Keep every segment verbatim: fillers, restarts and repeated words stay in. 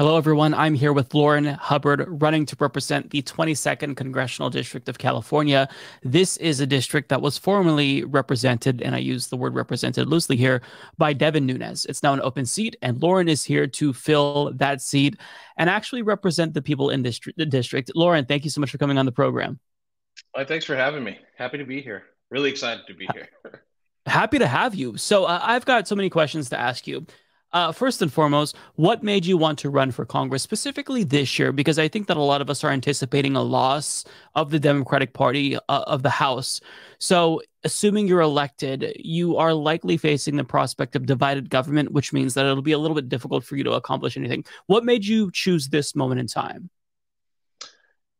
Hello, everyone. I'm here with Lourin Hubbard, running to represent the twenty-second Congressional District of California. This is a district that was formerly represented, and I use the word represented loosely here, by Devin Nunes. It's now an open seat, and Lourin is here to fill that seat and actually represent the people in this district. Lourin, thank you so much for coming on the program. Well, thanks for having me. Happy to be here. Really excited to be here. Happy to have you. So uh, I've got so many questions to ask you. Uh, first and foremost, what made you want to run for Congress specifically this year? Because I think that a lot of us are anticipating a loss of the Democratic Party, uh, of the House. So assuming you're elected, you are likely facing the prospect of divided government, which means that it'll be a little bit difficult for you to accomplish anything. What made you choose this moment in time?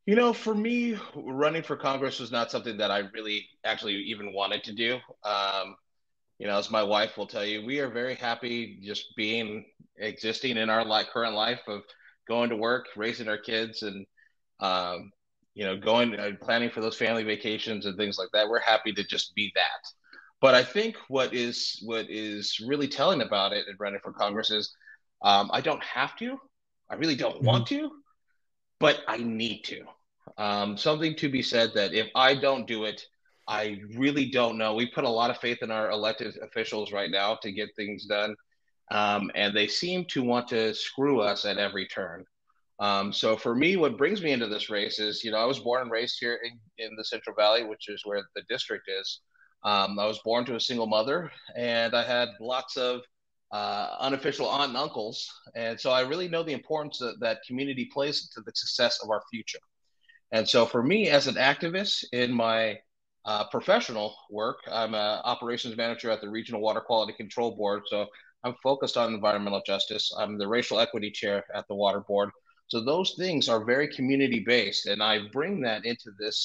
You know, for me, running for Congress was not something that I really actually even wanted to do. Um, You know, as my wife will tell you, we are very happy just being, existing in our like current life of going to work, raising our kids, and um, you know, going and uh, planning for those family vacations and things like that. We're happy to just be that. But I think what is what is really telling about it and running for Congress is um, I don't have to. I really don't want to, but I need to. Um, something to be said that if I don't do it, I really don't know. We put a lot of faith in our elected officials right now to get things done. Um, and they seem to want to screw us at every turn. Um, so for me, what brings me into this race is, you know, I was born and raised here in, in the Central Valley, which is where the district is. Um, I was born to a single mother, and I had lots of uh, unofficial aunt and uncles. And so I really know the importance that, that community plays to the success of our future. And so for me, as an activist in my Uh, professional work, I'm an operations manager at the Regional Water Quality Control Board, so I'm focused on environmental justice. I'm the racial equity chair at the Water Board. So those things are very community-based, and I bring that into this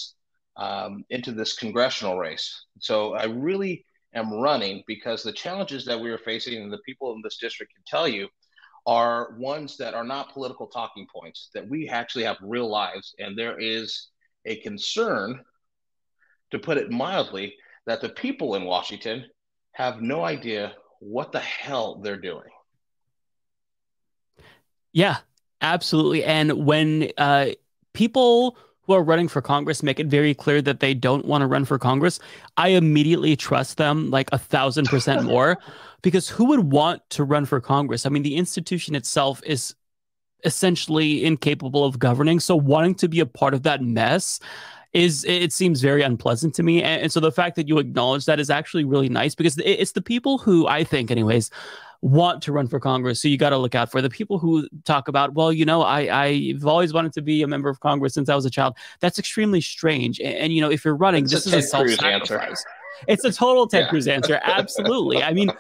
um, into this congressional race. So I really am running because the challenges that we are facing, and the people in this district can tell you, are ones that are not political talking points, that we actually have real lives, and there is a concern, to put it mildly, that the people in Washington have no idea what the hell they're doing. Yeah, absolutely. And when uh, people who are running for Congress make it very clear that they don't want to run for Congress, I immediately trust them like a thousand percent more, because who would want to run for Congress? I mean, the institution itself is essentially incapable of governing. So wanting to be a part of that mess is, it seems very unpleasant to me. And, and so the fact that you acknowledge that is actually really nice, because it's the people who, I think anyways, want to run for Congress, so you got to look out for the people who talk about, well, you know, I, I've always wanted to be a member of Congress since I was a child. That's extremely strange. And, and you know, if you're running, it's this a is a self-sacrifice. It's a total Ted yeah. Cruz answer. Absolutely. I mean,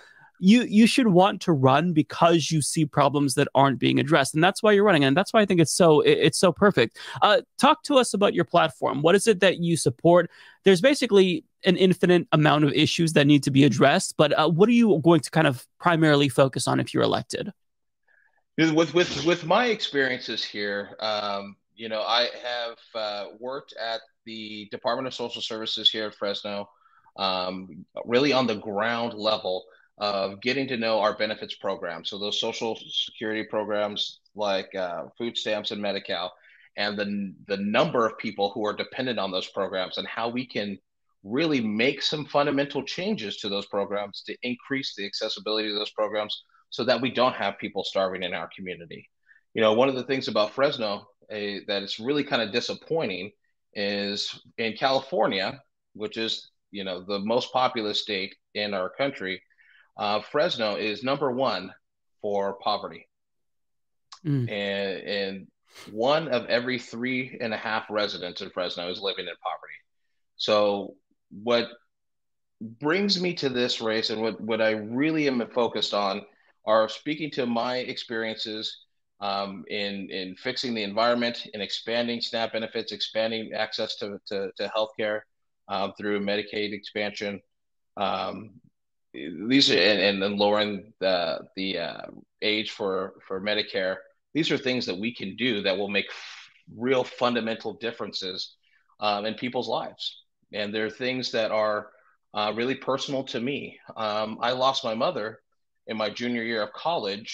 you you should want to run because you see problems that aren't being addressed, and that's why you're running, and that's why I think it's so it, it's so perfect. Uh, talk to us about your platform. What is it that you support? There's basically an infinite amount of issues that need to be addressed, but uh, what are you going to kind of primarily focus on if you're elected? With with with my experiences here, um, you know, I have uh, worked at the Department of Social Services here at Fresno, um, really on the ground level, of getting to know our benefits programs. So those social security programs like uh, food stamps and Medi-Cal, and the, the number of people who are dependent on those programs, and how we can really make some fundamental changes to those programs to increase the accessibility of those programs so that we don't have people starving in our community. You know, one of the things about Fresno uh, that is really kind of disappointing is in California, which is, you know, the most populous state in our country, Uh, Fresno is number one for poverty, mm. and, and one of every three and a half residents in Fresno is living in poverty. So what brings me to this race, and what, what I really am focused on, are speaking to my experiences um, in, in fixing the environment, in expanding SNAP benefits, expanding access to, to, to healthcare uh, through Medicaid expansion, um, These are, and, and then lowering the the uh, age for for Medicare. These are things that we can do that will make real fundamental differences um, in people's lives. And they're things that are uh, really personal to me. Um, I lost my mother in my junior year of college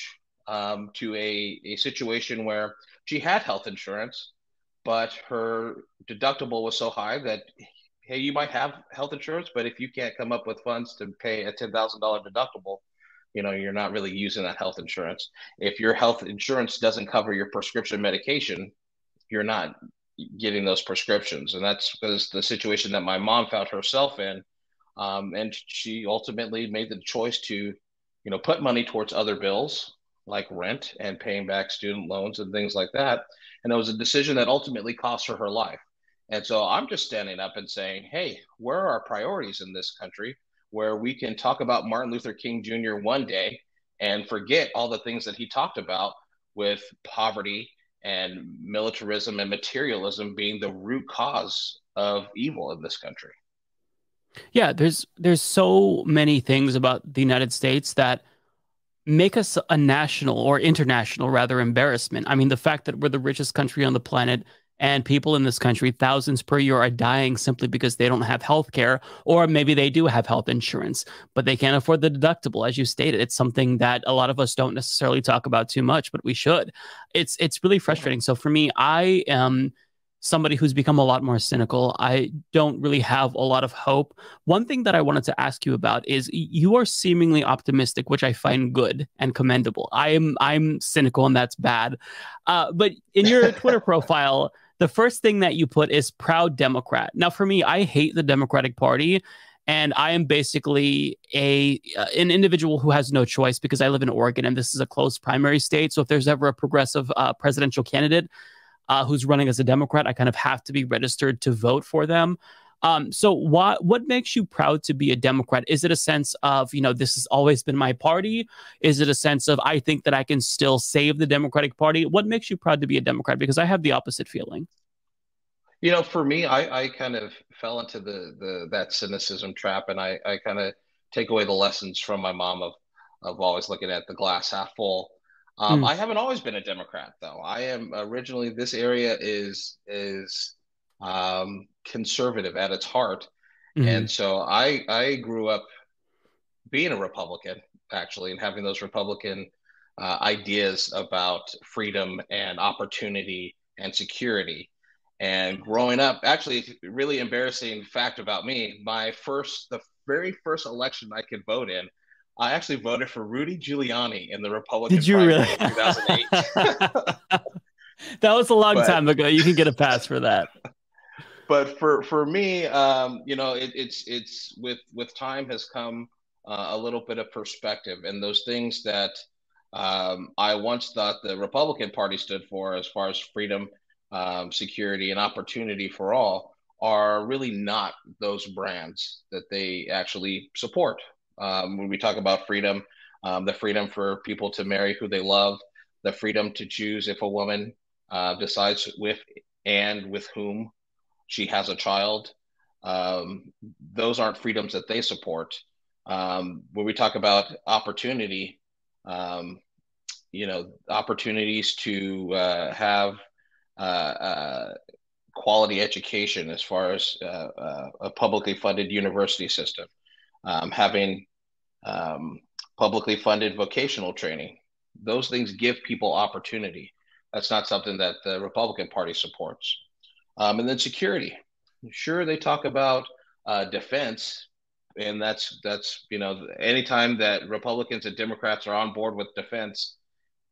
um, to a, a situation where she had health insurance, but her deductible was so high that, hey, you might have health insurance, but if you can't come up with funds to pay a ten thousand dollars deductible, you know, you're not really using that health insurance. If your health insurance doesn't cover your prescription medication, you're not getting those prescriptions. And that's the situation that my mom found herself in. Um, and she ultimately made the choice to, you know, put money towards other bills like rent and paying back student loans and things like that. And it was a decision that ultimately cost her her life. And so I'm just standing up and saying, hey, where are our priorities in this country where we can talk about Martin Luther King Junior one day and forget all the things that he talked about with poverty and militarism and materialism being the root cause of evil in this country? Yeah, there's there's so many things about the United States that make us a national or international rather embarrassment. I mean, the fact that we're the richest country on the planet and people in this country, thousands per year, are dying simply because they don't have health care, or maybe they do have health insurance, but they can't afford the deductible, as you stated. It's something that a lot of us don't necessarily talk about too much, but we should. It's it's really frustrating. So for me, I am somebody who's become a lot more cynical. I don't really have a lot of hope. One thing that I wanted to ask you about is you are seemingly optimistic, which I find good and commendable. I'm, I'm cynical, and that's bad. Uh, but in your Twitter profile, the first thing that you put is proud Democrat. Now, for me, I hate the Democratic Party, and I am basically a uh, an individual who has no choice because I live in Oregon, and this is a close primary state. So if there's ever a progressive uh, presidential candidate uh, who's running as a Democrat, I kind of have to be registered to vote for them. Um, so what what makes you proud to be a Democrat? Is it a sense of, you know, this has always been my party? Is it a sense of, I think that I can still save the Democratic Party? What makes you proud to be a Democrat? Because I have the opposite feeling. You know, for me, I, I kind of fell into the, the that cynicism trap, and I, I kind of take away the lessons from my mom of, of always looking at the glass half full. Um, mm. I haven't always been a Democrat, though. I am originally, this area is is. Um, conservative at its heart. Mm-hmm. And so I I grew up being a Republican, actually, and having those Republican uh, ideas about freedom and opportunity and security. And growing up, actually, really embarrassing fact about me, my first, the very first election I could vote in, I actually voted for Rudy Giuliani in the Republican Did you primary really? in two thousand eight. That was a long but, time ago. You can get a pass for that. But for for me, um, you know, it, it's it's with with time has come uh, a little bit of perspective, and those things that um, I once thought the Republican Party stood for, as far as freedom, um, security, and opportunity for all, are really not those brands that they actually support. Um, when we talk about freedom, um, the freedom for people to marry who they love, the freedom to choose if a woman uh, decides with and with whom she has a child. Um, those aren't freedoms that they support. Um, when we talk about opportunity, um, you know, opportunities to uh, have uh, uh, quality education as far as uh, uh, a publicly funded university system, um, having um, publicly funded vocational training. Those things give people opportunity. That's not something that the Republican Party supports. Um, and then security. Sure, they talk about uh, defense, and that's that's you know, anytime that Republicans and Democrats are on board with defense,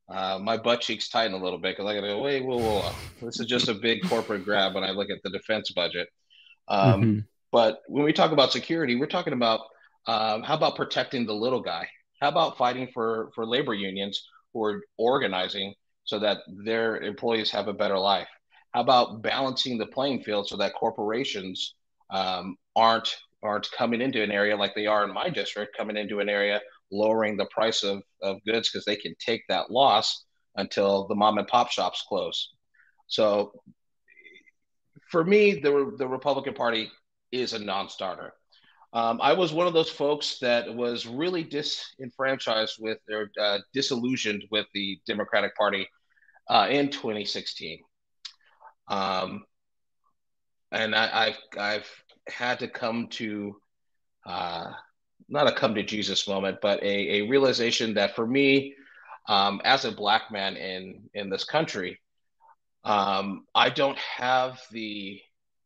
uh, my butt cheeks tighten a little bit, because I got to go, wait, whoa, whoa, whoa, this is just a big corporate grab when I look at the defense budget. Um, mm-hmm. But when we talk about security, we're talking about um, how about protecting the little guy? How about fighting for for labor unions who are organizing so that their employees have a better life? How about balancing the playing field so that corporations um, aren't aren't coming into an area like they are in my district, coming into an area, lowering the price of, of goods because they can take that loss until the mom and pop shops close. So for me, the, the Republican Party is a non-starter. Um, I was one of those folks that was really disenfranchised with or uh, disillusioned with the Democratic Party uh, in twenty sixteen. Um, and I, I've, I've had to come to, uh, not a come to Jesus moment, but a, a realization that for me, um, as a Black man in in this country, um, I don't have the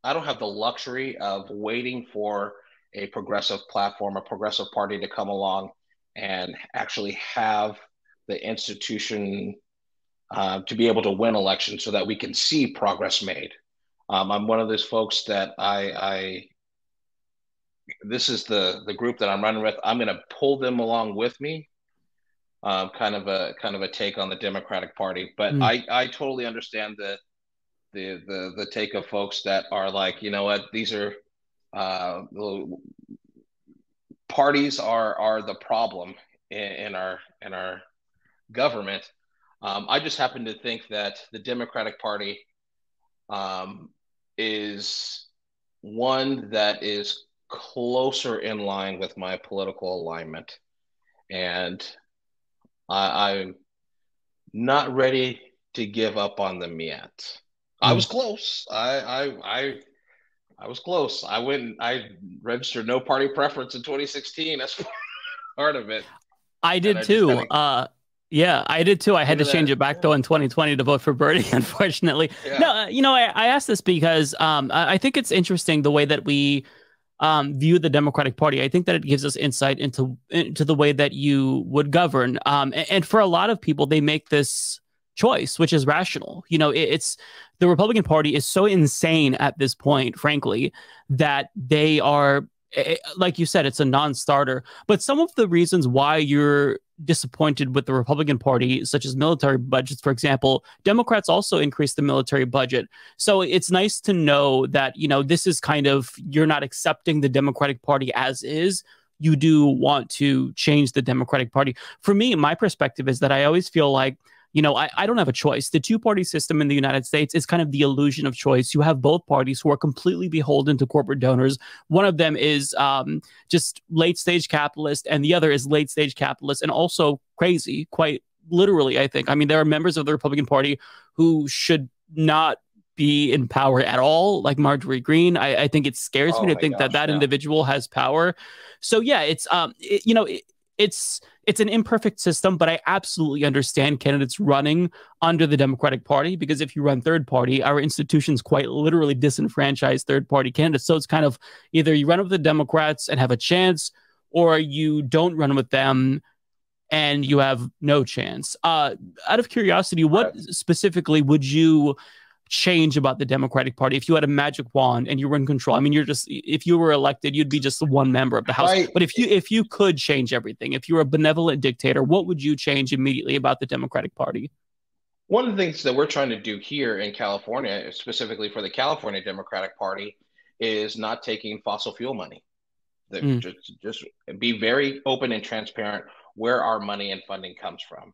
I don't have the luxury of waiting for a progressive platform, a progressive party to come along and actually have the institution uh, to be able to win elections so that we can see progress made. Um, I'm one of those folks that I, I this is the the group that I'm running with. I'm going to pull them along with me. Um, kind of a kind of a take on the Democratic Party, but mm. I, I totally understand the, the the the take of folks that are like, you know what, these are uh, parties are are the problem in, in our in our government. Um, I just happen to think that the Democratic Party um, is one that is closer in line with my political alignment, and I, I'm not ready to give up on them yet. I was close. I, I, I, I was close. I went. I registered no party preference in twenty sixteen. That's part of it. I did I too. Kinda... Uh, yeah, I did too. I had to change it back though in twenty twenty to vote for Bernie. Unfortunately, yeah. no. You know, I, I asked this because um, I think it's interesting the way that we Um, view the Democratic Party. I think that it gives us insight into into the way that you would govern. Um, and, and for a lot of people, they make this choice, which is rational. You know, it, it's the Republican Party is so insane at this point, frankly, that they are, like you said, it's a non-starter. But some of the reasons why you're disappointed with the Republican Party, such as military budgets, for example, Democrats also increased the military budget. So it's nice to know that, you know, this is kind of, you're not accepting the Democratic Party as is. You do want to change the Democratic Party. For me, my perspective is that I always feel like, you know, I, I don't have a choice. The two-party system in the United States is kind of the illusion of choice. You have both parties who are completely beholden to corporate donors. One of them is um, just late-stage capitalist, and the other is late-stage capitalist and also crazy, quite literally, I think. I mean, there are members of the Republican Party who should not be in power at all, like Marjorie Greene. I, I think it scares oh me to think gosh, that that yeah. individual has power. So, yeah, it's, um, it, you know... It, It's it's an imperfect system, but I absolutely understand candidates running under the Democratic Party, because if you run third party, our institutions quite literally disenfranchise third party candidates. So it's kind of either you run with the Democrats and have a chance, or you don't run with them and you have no chance. Uh, out of curiosity, what specifically would you change about the Democratic Party if you had a magic wand and you were in control? I mean, you're just, if you were elected, you'd be just one member of the House. Right. But if you if you could change everything, if you were a benevolent dictator, what would you change immediately about the Democratic Party? One of the things that we're trying to do here in California, specifically for the California Democratic Party, is not taking fossil fuel money. The, mm. just, just be very open and transparent where our money and funding comes from.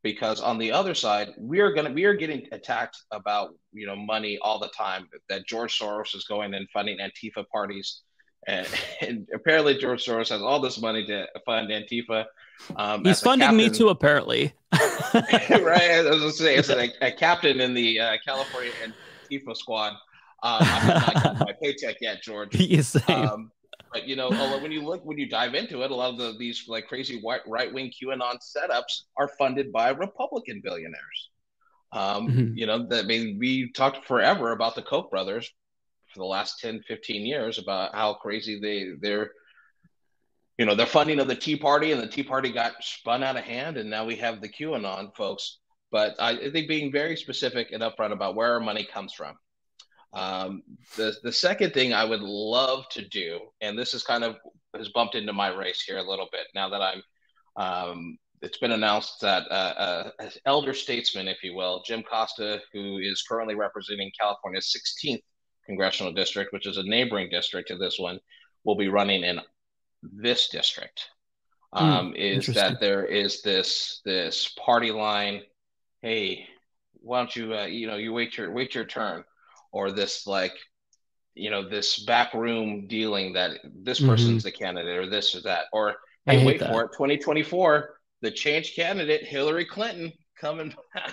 Because on the other side, we are gonna we are getting attacked about you know money all the time, that George Soros is going and funding Antifa parties, and, and apparently George Soros has all this money to fund Antifa. Um, He's funding me too, apparently. Right, I was gonna say, as a, a captain in the uh, California Antifa squad, um, I'm not getting my paycheck yet, George. Yes, um, but you know, when you look, when you dive into it, a lot of the, these like crazy white right-wing QAnon setups are funded by Republican billionaires. Um, mm-hmm. You know, that I mean, we talked forever about the Koch brothers for the last ten, fifteen years about how crazy they they're, you know, their funding of the Tea Party, and the Tea Party got spun out of hand, and now we have the QAnon folks. But I, I think being very specific and upfront about where our money comes from. Um, the, the second thing I would love to do, and this is kind of has bumped into my race here a little bit now that I'm, um, it's been announced that uh, uh, elder statesman, if you will, Jim Costa, who is currently representing California's sixteenth congressional district, which is a neighboring district to this one, will be running in this district. Um, mm, is that there is this, this party line, hey, why don't you, uh, you know, you wait your, wait your turn. Or this like, you know, this backroom dealing that this person's mm-hmm. the candidate, or this or that, or hey, wait that. for it, twenty twenty-four, the change candidate Hillary Clinton coming back.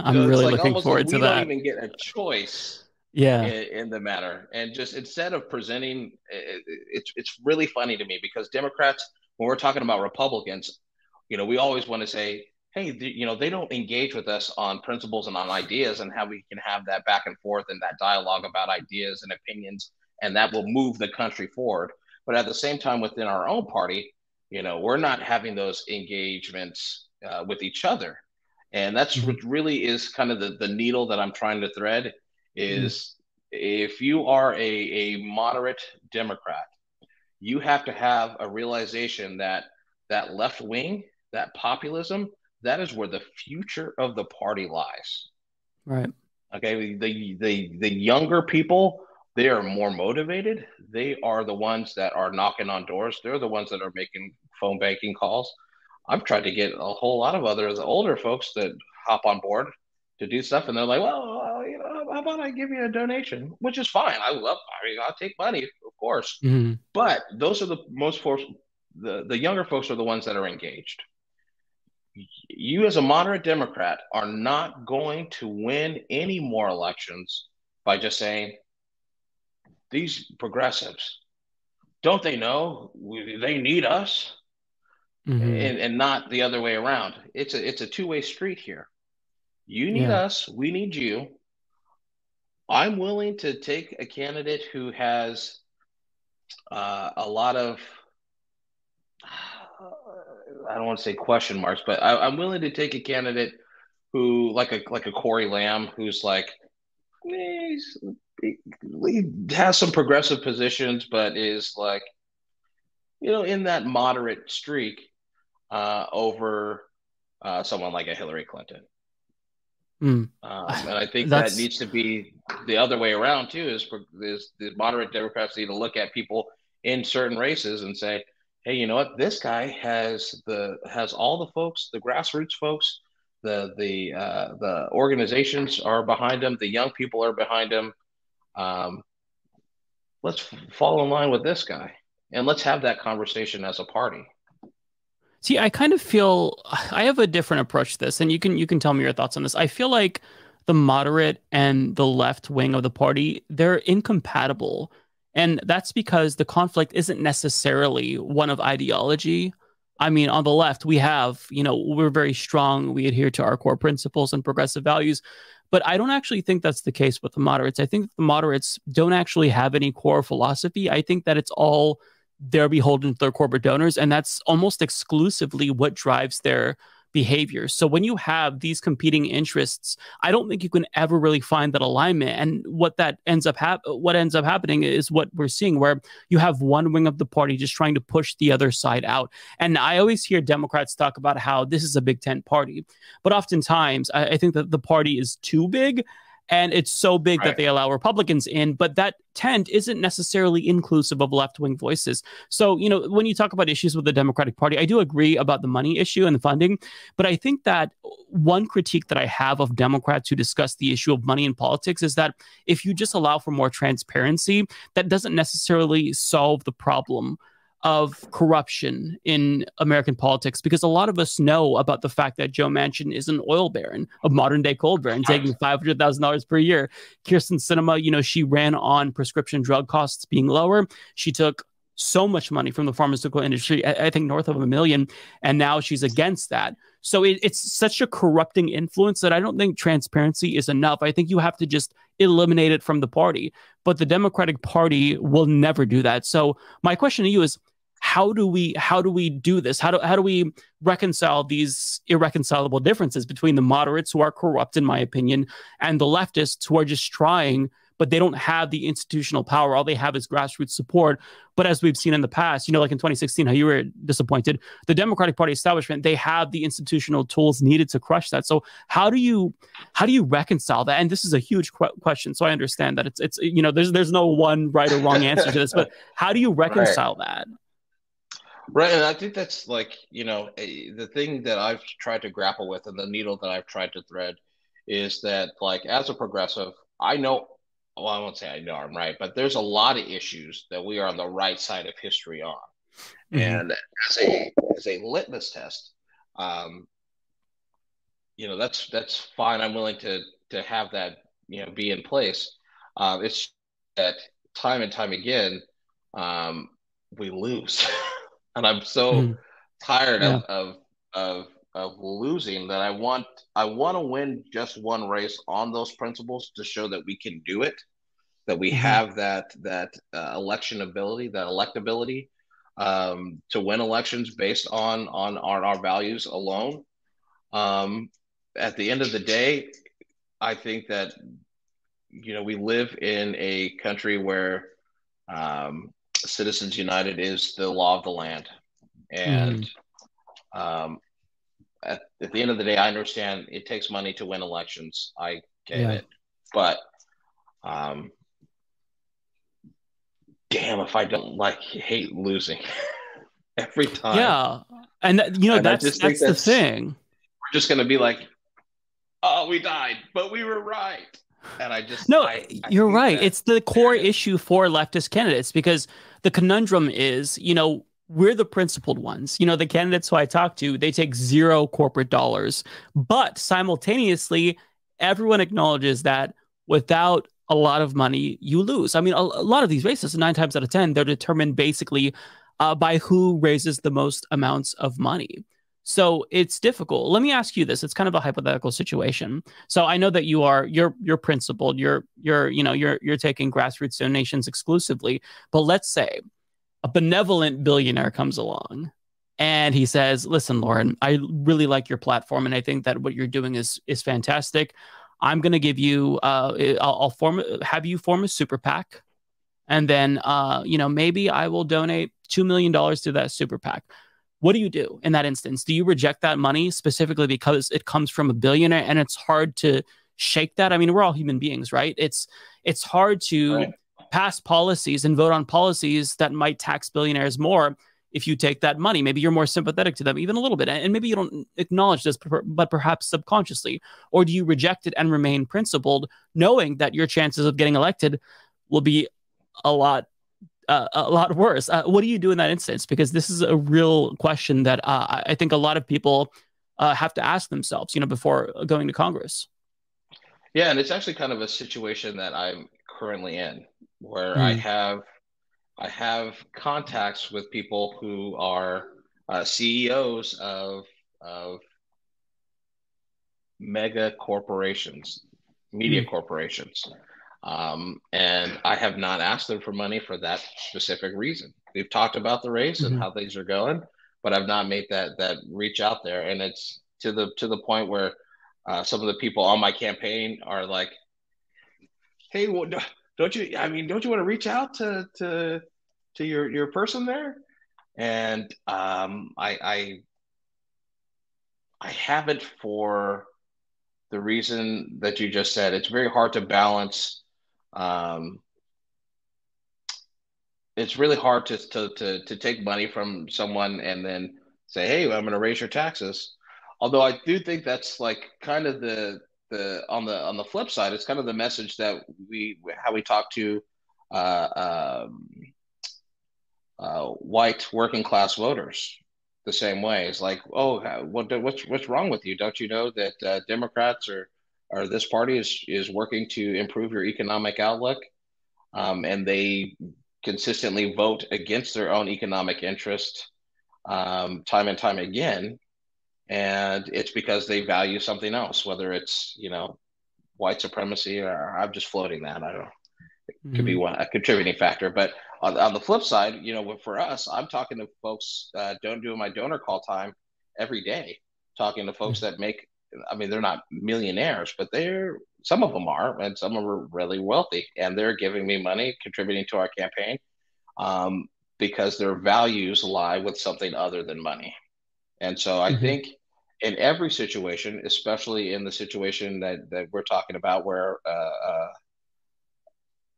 I'm so really like looking forward like to we that. We don't even get a choice. Yeah, in, in the matter, and just instead of presenting, it, it's it's really funny to me because Democrats, when we're talking about Republicans, you know, we always want to say, hey, you know, they don't engage with us on principles and on ideas, and how we can have that back and forth and that dialogue about ideas and opinions, and that will move the country forward. But at the same time, within our own party, you know, we're not having those engagements uh, with each other. And that's what really is kind of the, the needle that I'm trying to thread is mm-hmm. if you are a, a moderate Democrat, you have to have a realization that that left wing, that populism, that is where the future of the party lies. Right. Okay. The, the, the younger people, they are more motivated. They are the ones that are knocking on doors. They're the ones that are making phone banking calls. I've tried to get a whole lot of other the older folks that hop on board to do stuff. And they're like, well, you know, how about I give you a donation, which is fine. I love, I mean, I'll take money, of course. Mm-hmm. But those are the most, for, the, the younger folks are the ones that are engaged. You as a moderate Democrat are not going to win any more elections by just saying, these progressives, don't they know they need us? Mm-hmm. And, and not the other way around. It's a it's a two-way street here. You need yeah. us. We need you. I'm willing to take a candidate who has uh, a lot of, I don't want to say question marks, but I, I'm willing to take a candidate who, like a like a Corey Lamb, who's like, eh, he's, he, he has some progressive positions, but is like, you know, in that moderate streak. Uh, over uh, someone like a Hillary Clinton. Mm. Um, and I think that needs to be the other way around too, is, is the moderate Democrats need to look at people in certain races and say, hey, you know what, this guy has the has all the folks, the grassroots folks, the, the, uh, the organizations are behind him, the young people are behind him. Um, let's fall in line with this guy and let's have that conversation as a party. See, I kind of feel I have a different approach to this, and you can you can tell me your thoughts on this. I feel like the moderate and the left wing of the party, they're incompatible. And that's because the conflict isn't necessarily one of ideology. I mean, on the left, we have, you know, we're very strong. We adhere to our core principles and progressive values. But I don't actually think that's the case with the moderates. I think the moderates don't actually have any core philosophy. I think that it's all they're beholden to their corporate donors, and that's almost exclusively what drives their behavior. So when you have these competing interests, I don't think you can ever really find that alignment. And what that ends up hap- what ends up happening is what we're seeing, where you have one wing of the party just trying to push the other side out. And I always hear Democrats talk about how this is a big tent party, but oftentimes I, I think that the party is too big. And it's so big right. that they allow Republicans in, but that tent isn't necessarily inclusive of left-wing voices. So, you know, when you talk about issues with the Democratic Party, I do agree about the money issue and the funding, but I think that one critique that I have of Democrats who discuss the issue of money in politics is that if you just allow for more transparency, that doesn't necessarily solve the problem of corruption in American politics, because a lot of us know about the fact that Joe Manchin is an oil baron, a modern-day gold baron, taking five hundred thousand dollars per year. Kirsten Sinema, you know, she ran on prescription drug costs being lower. She took so much money from the pharmaceutical industry, I, I think north of a million, and now she's against that. So it, it's such a corrupting influence that I don't think transparency is enough. I think you have to just eliminate it from the party. But the Democratic Party will never do that. So my question to you is, How do we how do we do this? How do how do we reconcile these irreconcilable differences between the moderates, who are corrupt, in my opinion, and the leftists, who are just trying, but they don't have the institutional power. All they have is grassroots support. But as we've seen in the past, you know, like in twenty sixteen, how you were disappointed, the Democratic Party establishment, they have the institutional tools needed to crush that. So how do you how do you reconcile that? And this is a huge qu- question. So I understand that it's it's you know, there's there's no one right or wrong answer to this, but how do you reconcile right. that? Right, and I think that's like, you know, a, the thing that I've tried to grapple with, and the needle that I've tried to thread, is that, like, as a progressive, I know, well, I won't say I know I'm right, but there's a lot of issues that we are on the right side of history on. Mm-hmm. And as a as a litmus test, um, you know, that's that's fine. I'm willing to to have that, you know, be in place. Uh, it's that time and time again, um, we lose. And I'm so mm. tired yeah. of, of of of losing that I want I want to win just one race on those principles to show that we can do it, that we have that that uh, election ability, that electability um, to win elections based on on our, our values alone. Um, at the end of the day, I think that, you know, we live in a country where um, Citizens United is the law of the land. And mm. um, at, at the end of the day, I understand it takes money to win elections. I get yeah. it. But um, damn, if I don't like hate losing every time. Yeah. And, th- you know, and that's, that's, that's the that's, thing. We're just going to be like, oh, we died, but we were right. And I just no, I, I you're right. That, it's the core yeah. issue for leftist candidates, because the conundrum is, you know, we're the principled ones. You know, the candidates who I talk to, they take zero corporate dollars, but simultaneously, everyone acknowledges that without a lot of money, you lose. I mean, a, a lot of these races, nine times out of ten, they're determined basically uh, by who raises the most amounts of money. So it's difficult. Let me ask you this. It's kind of a hypothetical situation. So I know that you are you're you're principled. You're you're you know you're you're taking grassroots donations exclusively. But let's say a benevolent billionaire comes along and he says, "Listen, Lourin, I really like your platform, and I think that what you're doing is is fantastic. I'm going to give you. Uh, I'll, I'll form have you form a super PAC, and then uh, you know maybe I will donate two million dollars to that super PAC." What do you do in that instance? Do you reject that money specifically because it comes from a billionaire and it's hard to shake that? I mean, we're all human beings, right? It's it's hard to right. pass policies and vote on policies that might tax billionaires more if you take that money. Maybe you're more sympathetic to them, even a little bit. And maybe you don't acknowledge this, but perhaps subconsciously. Or do you reject it and remain principled, knowing that your chances of getting elected will be a lot Uh, a lot worse. Uh, what do you do in that instance? Because this is a real question that uh, I think a lot of people uh, have to ask themselves, you know, before going to Congress. Yeah, and it's actually kind of a situation that I'm currently in, where mm. I have I have contacts with people who are uh, C E Os of of mega corporations, media mm. corporations. Um, and I have not asked them for money for that specific reason. We've talked about the race mm-hmm. and how things are going, but I've not made that that reach out there. And it's to the to the point where uh, some of the people on my campaign are like, "Hey, well, don't you? I mean, don't you want to reach out to to to your your person there?" And um, I, I I haven't, for the reason that you just said. It's very hard to balance. Um, it's really hard to, to to to take money from someone and then say, "Hey, I'm going to raise your taxes." Although I do think that's like kind of the the on the on the flip side, it's kind of the message that we how we talk to uh, um, uh, white working class voters the same way. It's like, "Oh, what what's what's wrong with you? Don't you know that uh, Democrats or or this party is is working to improve your economic outlook?" Um, and they consistently vote against their own economic interest um, time and time again. And it's because they value something else, whether it's, you know, white supremacy, or I'm just floating that. I don't know. It could mm-hmm. be one, a contributing factor. But on, on the flip side, you know, for us, I'm talking to folks, uh, don't do my donor call time every day, talking to folks mm-hmm. that make, I mean, they're not millionaires, but they're, some of them are, and some of them are really wealthy, and they're giving me money, contributing to our campaign, um, because their values lie with something other than money. And so I mm-hmm. think in every situation, especially in the situation that, that we're talking about, where uh, uh,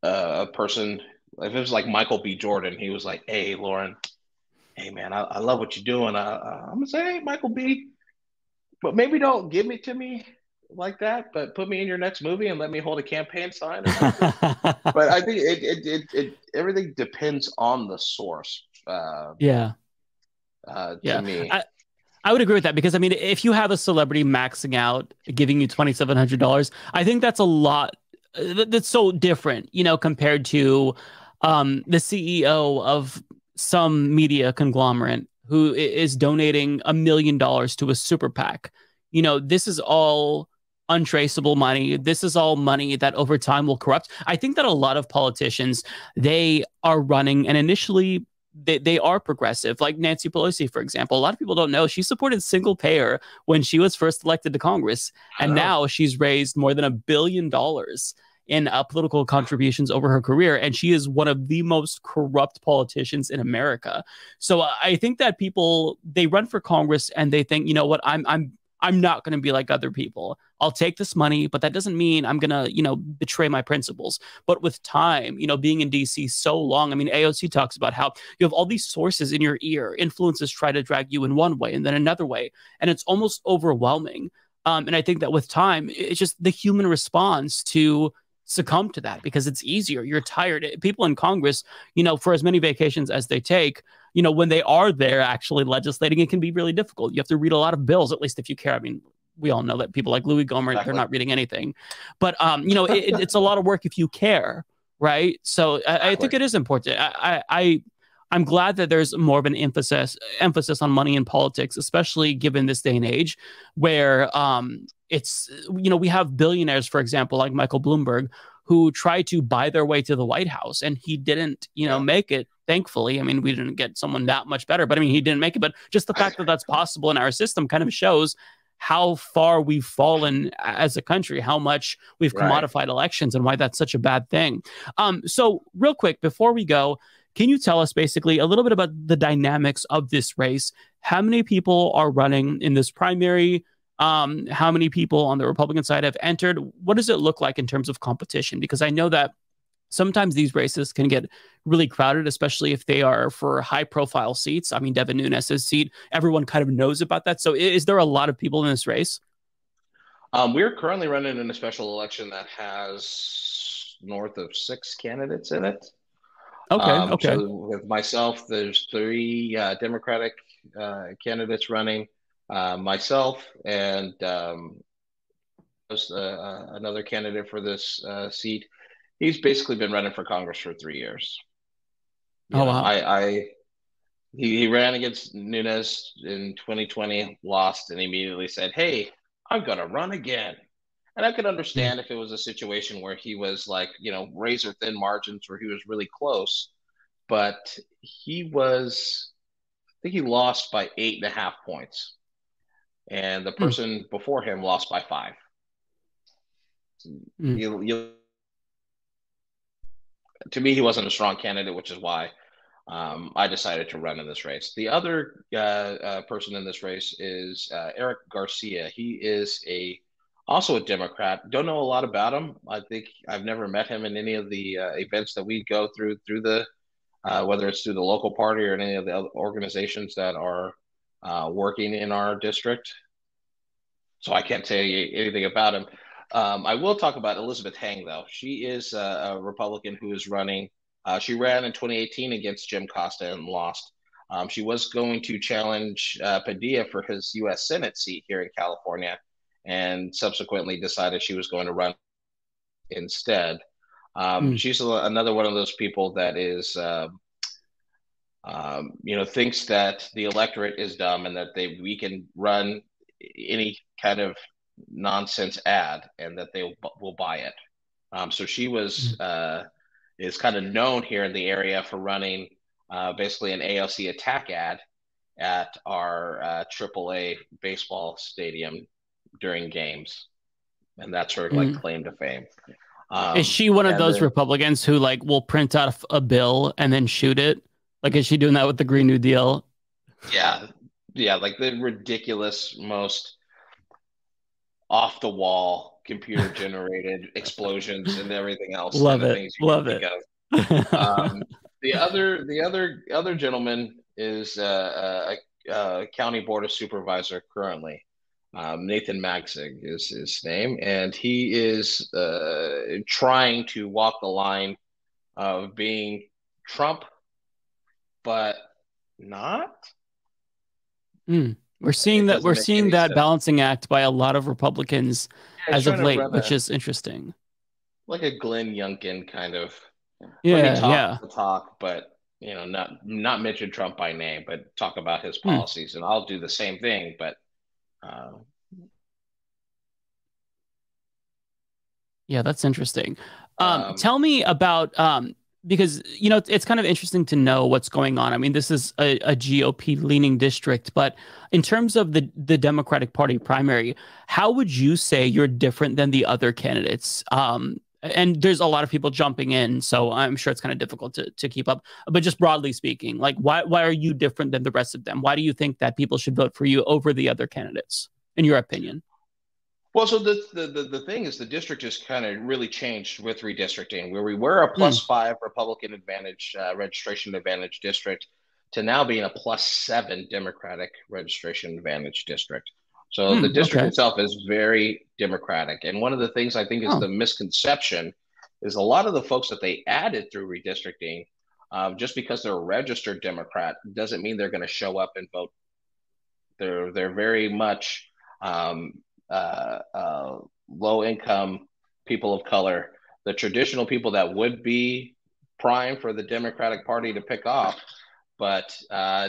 Uh, a person, if it was like Michael B. Jordan, he was like, "Hey, Lourin, hey, man, I, I love what you're doing. I, I, I'm going to say, hey, Michael B., but maybe don't give me to me like that, but put me in your next movie and let me hold a campaign sign." Or something." But I think it, it, it, it, everything depends on the source. Uh, yeah. Uh, to yeah. me. I- I would agree with that, because, I mean, if you have a celebrity maxing out, giving you twenty-seven hundred dollars, I think that's a lot. That's so different, you know, compared to um, the C E O of some media conglomerate who is donating a million dollars to a super PAC. You know, this is all untraceable money. This is all money that over time will corrupt. I think that a lot of politicians, they are running and initially they, they are progressive, like Nancy Pelosi, for example. A lot of people don't know she supported single payer when she was first elected to Congress. And now she's raised more than a billion dollars in uh, political contributions over her career. And she is one of the most corrupt politicians in America. So uh, I think that people, they run for Congress and they think, you know what, I'm, I'm, I'm not going to be like other people. I'll take this money, but that doesn't mean I'm going to, you know, betray my principles. But with time, you know, being in D C so long, I mean, A O C talks about how you have all these sources in your ear. Influences try to drag you in one way and then another way. And it's almost overwhelming. Um, and I think that with time, it's just the human response to succumb to that because it's easier. You're tired. People in Congress, you know, for as many vacations as they take, you know, when they are there actually legislating, it can be really difficult. You have to read a lot of bills, at least if you care. I mean, we all know that people like Louie Gohmert, exactly. They're not reading anything. But, um, you know, it, it's a lot of work if you care, right? So exactly. I, I think it is important. I, I, I'm glad that there's more of an emphasis emphasis on money in politics, especially given this day and age where, um, it's, you know, we have billionaires, for example, like Michael Bloomberg, who tried to buy their way to the White House, and he didn't, you know, yeah. make it, thankfully. I mean, we didn't get someone that much better, but I mean, he didn't make it. But just the fact that that's possible in our system kind of shows how far we've fallen as a country, how much we've right. commodified elections, and why that's such a bad thing. Um, so real quick, before we go, can you tell us basically a little bit about the dynamics of this race? How many people are running in this primary? Um, how many people on the Republican side have entered? What does it look like in terms of competition? Because I know that sometimes these races can get really crowded, especially if they are for high profile seats. I mean, Devin Nunes' seat, everyone kind of knows about that. So is there a lot of people in this race? Um, we're currently running in a special election that has north of six candidates in it. Okay, um, okay. So with myself, there's three uh, Democratic uh, candidates running. Uh, myself and um, was, uh, another candidate for this uh, seat. He's basically been running for Congress for three years. You oh, know, wow. I, I he, he ran against Nunes in twenty twenty, lost, and immediately said, hey, I'm going to run again. And I could understand if it was a situation where he was like, you know, razor thin margins where he was really close, but he was, I think he lost by eight and a half points. And the person mm. before him lost by five. Mm. You, you, to me, he wasn't a strong candidate, which is why um, I decided to run in this race. The other uh, uh, person in this race is uh, Eric Garcia. He is a also a Democrat. Don't know a lot about him. I think I've never met him in any of the uh, events that we go through, through the uh, whether it's through the local party or any of the other organizations that are Uh, working in our district. So I can't tell you anything about him. Um, I will talk about Elizabeth Hang, though. She is a, a Republican who is running. Uh, she ran in twenty eighteen against Jim Costa and lost. Um, she was going to challenge uh, Padilla for his U S Senate seat here in California and subsequently decided she was going to run instead. Um, mm. She's a, another one of those people that is... Uh, Um, you know, thinks that the electorate is dumb and that they we can run any kind of nonsense ad and that they will, will buy it. Um, so she was uh, is kind of known here in the area for running uh, basically an A O C attack ad at our uh, triple A baseball stadium during games, and that's her mm-hmm. like claim to fame. Um, is she one of those then, Republicans who like will print out a bill and then shoot it? Like, is she doing that with the Green New Deal? Yeah. Yeah. Like the ridiculous, most off the wall, computer generated explosions and everything else. Love it. Love it. Um, the other, the other, other gentleman is uh, a, a county board of supervisor currently. Um, Nathan Magsig is his name. And he is uh, trying to walk the line of being Trump, but not. Mm. We're seeing that we're seeing that sense. Balancing act by a lot of Republicans yeah, as of late, which a, is interesting. Like a Glenn Youngkin kind of. Yeah, talk, yeah. Talk, but you know, not not mention Trump by name, but talk about his policies. Hmm. And I'll do the same thing, but. Uh... Yeah, that's interesting. Um, um, tell me about, um, because, you know, it's, it's kind of interesting to know what's going on. I mean, this is a, a G O P leaning district, but in terms of the, the Democratic Party primary, how would you say you're different than the other candidates? Um, and there's a lot of people jumping in, so I'm sure it's kind of difficult to, to keep up. But just broadly speaking, like, why, why are you different than the rest of them? Why do you think that people should vote for you over the other candidates, in your opinion? Well, so the, the, the thing is, the district has kind of really changed with redistricting, where we were a plus mm. five Republican advantage, uh, registration advantage district, to now being a plus seven Democratic registration advantage district. So mm, the district okay. itself is very Democratic. And one of the things I think is oh. the misconception is a lot of the folks that they added through redistricting, um, just because they're a registered Democrat doesn't mean they're going to show up and vote. They're, they're very much... Um, Uh, uh, low-income people of color, the traditional people that would be prime for the Democratic Party to pick off, but uh,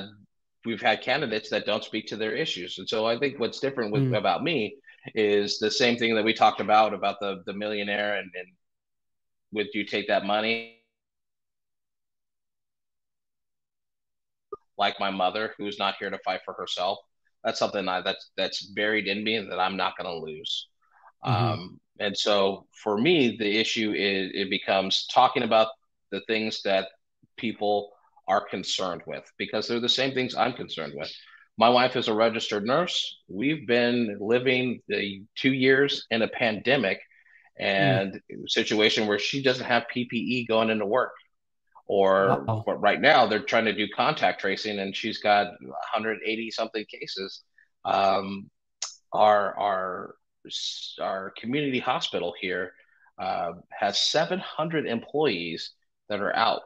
we've had candidates that don't speak to their issues. And so I think what's different with, mm. about me is the same thing that we talked about, about the, the millionaire and, and would you take that money? Like my mother, who's not here to fight for herself. That's something I, that's that's buried in me that I'm not going to lose. Mm-hmm. Um, and so for me, the issue is it becomes talking about the things that people are concerned with, because they're the same things I'm concerned with. My wife is a registered nurse. We've been living the two years in a pandemic and mm-hmm. situation where she doesn't have P P E going into work. Or wow. but right now they're trying to do contact tracing, and she's got one hundred eighty something cases. Um, our our our community hospital here uh, has seven hundred employees that are out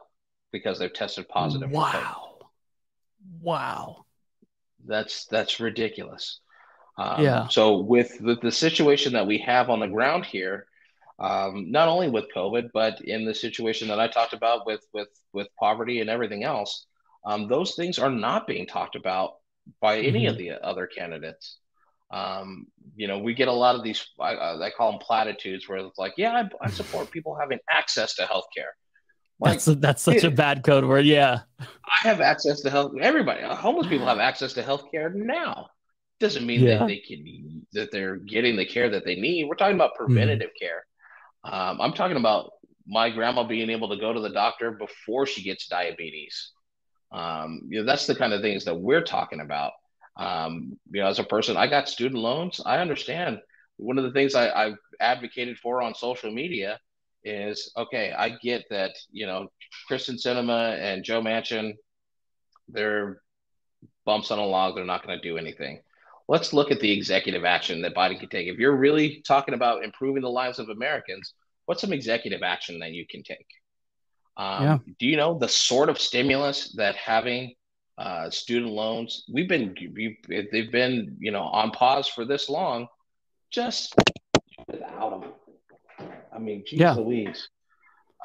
because they've tested positive. Wow, wow, that's that's ridiculous. Um, yeah. So with the, the situation that we have on the ground here. Um, not only with COVID, but in the situation that I talked about with with with poverty and everything else, um, those things are not being talked about by any mm-hmm. of the other candidates. Um, you know, we get a lot of these, I, I call them platitudes, where it's like, yeah, I, I support people having access to healthcare. Like, that's a, that's such it, a bad code word. Yeah, I have access to health. Everybody, homeless people have access to healthcare now. Doesn't mean yeah. that they can that they're getting the care that they need. We're talking about preventative mm-hmm. care. Um, I'm talking about my grandma being able to go to the doctor before she gets diabetes. Um, you know, that's the kind of things that we're talking about. Um, you know, as a person, I got student loans. I understand. One of the things I, I've advocated for on social media is, okay, I get that, you know, Kirsten Sinema and Joe Manchin, they're bumps on a log. They're not going to do anything. Let's look at the executive action that Biden can take. If you're really talking about improving the lives of Americans, what's some executive action that you can take? Um, yeah. Do you know the sort of stimulus that having uh, student loans, we've been, we, they've been, you know, on pause for this long, just without them. I mean, geez yeah. Louise.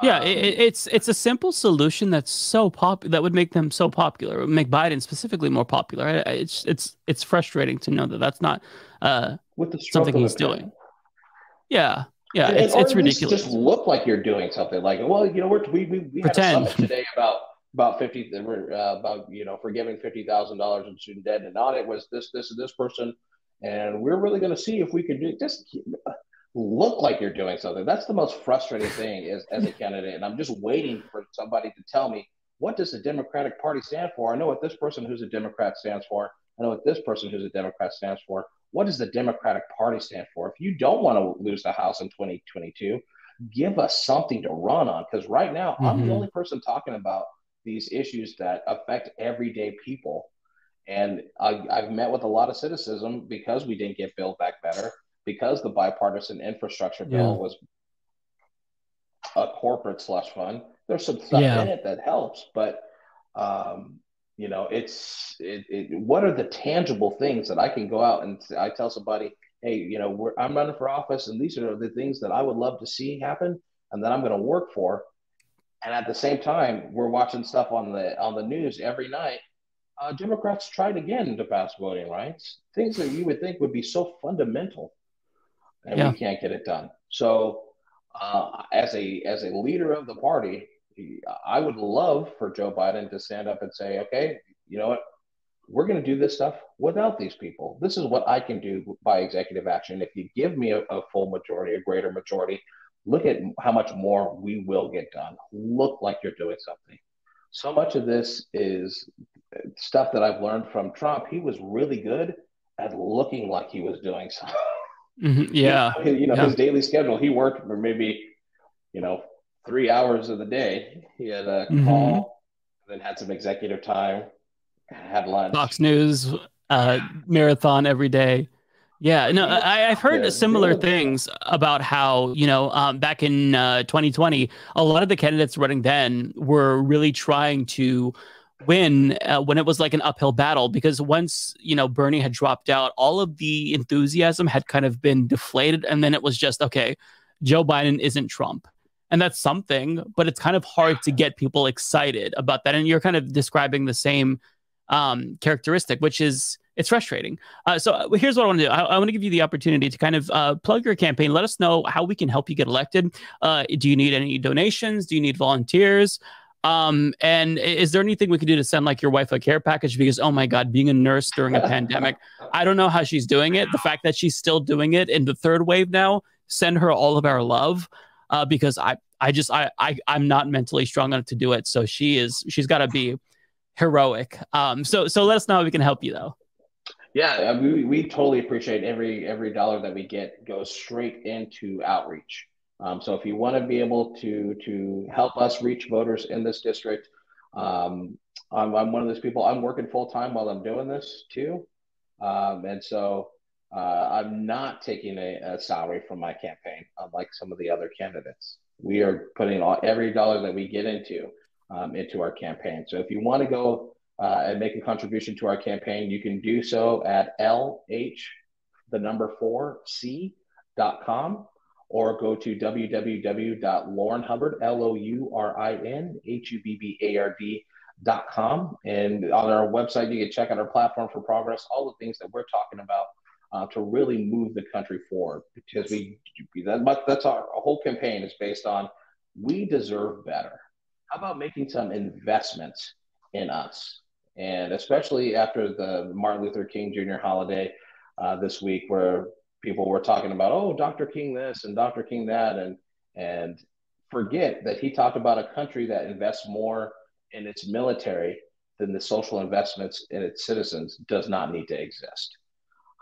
Yeah, it, it's it's a simple solution that's so pop that would make them so popular, it would make Biden specifically more popular. It's it's it's frustrating to know that that's not uh, with the something he's doing. Yeah, yeah, and it's it's ridiculous. Just look like you're doing something. Like, well, you know, we're, we we we Pretend. had a summit today about about fifty uh, about you know forgiving fifty thousand dollars in student debt, and on it was this this and this person, and we're really going to see if we could do this. Look like you're doing something. That's the most frustrating thing is as a candidate, and I'm just waiting for somebody to tell me, what does the Democratic Party stand for? I know what this person who's a Democrat stands for. I know what this person who's a Democrat stands for. What does the Democratic Party stand for? If you don't want to lose the House in twenty twenty-two, give us something to run on, because right now mm-hmm. I'm the only person talking about these issues that affect everyday people. And I, I've met with a lot of criticism because we didn't get Build Back Better, because the bipartisan infrastructure bill yeah. was a corporate slush fund. There's some stuff yeah. in it that helps, but um, you know, it's it, it, what are the tangible things that I can go out and I tell somebody, hey, you know, we're, I'm running for office, and these are the things that I would love to see happen, and that I'm going to work for. And at the same time, we're watching stuff on the on the news every night. Uh, Democrats tried again to pass voting rights, things that you would think would be so fundamental, and yeah. we can't get it done. So uh, as a as a leader of the party, I would love for Joe Biden to stand up and say, okay, you know what? We're going to do this stuff without these people. This is what I can do by executive action. If you give me a, a full majority, a greater majority, look at how much more we will get done. Look like you're doing something. So much of this is stuff that I've learned from Trump. He was really good at looking like he was doing something. Mm-hmm. Yeah. you know, you know yeah. His daily schedule, he worked for maybe, you know, three hours of the day. He had a mm-hmm. call, then had some executive time. Had lunch. Fox News uh, marathon every day. Yeah, no, I, I've heard yeah, similar yeah. things about how, you know, um, back in uh, twenty twenty, a lot of the candidates running then were really trying to win uh, when it was like an uphill battle, because once, you know, Bernie had dropped out, all of the enthusiasm had kind of been deflated. And then it was just, okay, Joe Biden isn't Trump. And that's something, but it's kind of hard to get people excited about that. And you're kind of describing the same Um, characteristic, which is it's frustrating. Uh, so here's what I want to do. I, I want to give you the opportunity to kind of uh, plug your campaign. Let us know how we can help you get elected. Uh, do you need any donations? Do you need volunteers? Um, and is there anything we can do to send like your wife a care package? Because, oh my God, being a nurse during a pandemic, I don't know how she's doing it. The fact that she's still doing it in the third wave now, send her all of our love uh, because I, I just, I, I, I'm not mentally strong enough to do it. So she is, she's got to be heroic. Um, so so let us know how we can help you, though. Yeah, we we totally appreciate every every dollar that we get goes straight into outreach. Um, so if you want to be able to to help us reach voters in this district, um, I'm, I'm one of those people. I'm working full time while I'm doing this too, um, and so uh, I'm not taking a, a salary from my campaign, unlike some of the other candidates. We are putting all, every dollar that we get into. Um, into our campaign. So if you want to go uh, and make a contribution to our campaign, you can do so at lh, the number four, c dot com, or go to w w w dot lourin hubbard, L O U R I N H U B B A R D dot com. And on our website, you can check out our platform for progress, all the things that we're talking about uh, to really move the country forward. Because we that, that's our, our whole campaign is based on we deserve better. How about making some investments in us? And especially after the Martin Luther King Junior holiday uh, this week, where people were talking about, oh, Doctor King this and Doctor King that, and and forget that he talked about a country that invests more in its military than the social investments in its citizens does not need to exist.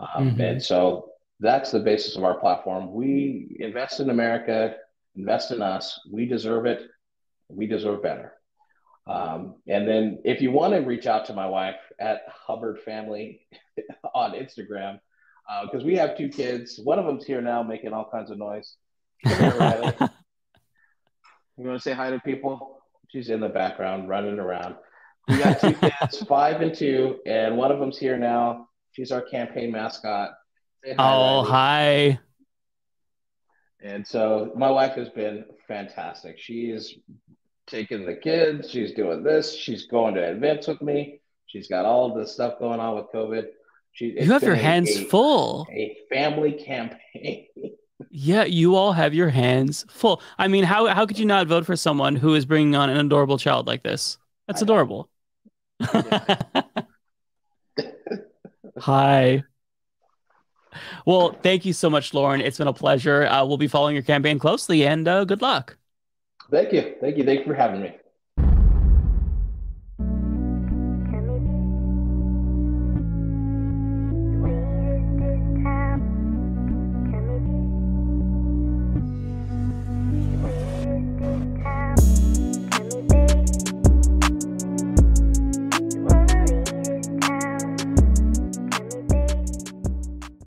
Um, mm-hmm. And so that's the basis of our platform. We invest in America, invest in us. We deserve it. We deserve better. Um, and then if you want to reach out to my wife at Hubbard Family on Instagram, because uh, we have two kids. One of them's here now making all kinds of noise. Right. You want to say hi to people? She's in the background running around. We got two kids, five and two, and one of them's here now. She's our campaign mascot. Say hi, oh, Randy. Hi. And so my wife has been fantastic. She's taking the kids. She's doing this. She's going to events with me. She's got all of this stuff going on with COVID. She, you have your hands a, full. A family campaign. Yeah, you all have your hands full. I mean, how how could you not vote for someone who is bringing on an adorable child like this? That's I adorable. Hi. Well, thank you so much, Lourin. It's been a pleasure. Uh, we'll be following your campaign closely, and uh, good luck. Thank you. Thank you. Thank you for having me.